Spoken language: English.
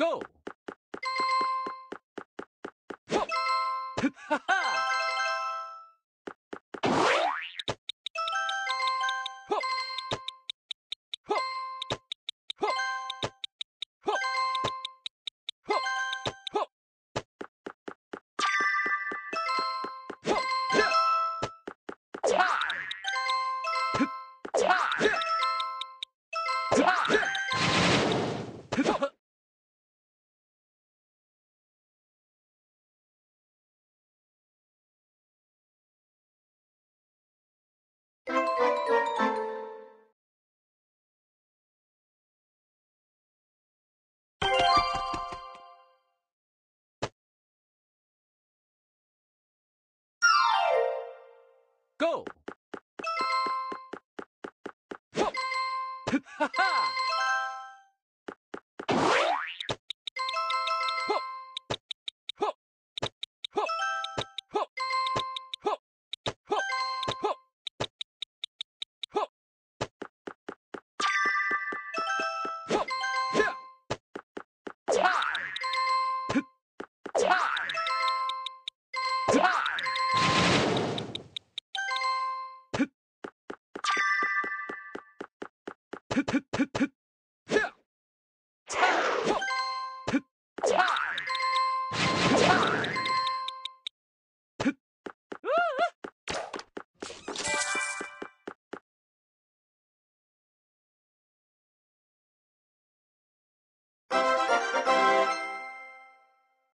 Go! Whoa! Ha ha! Go! Ha ha!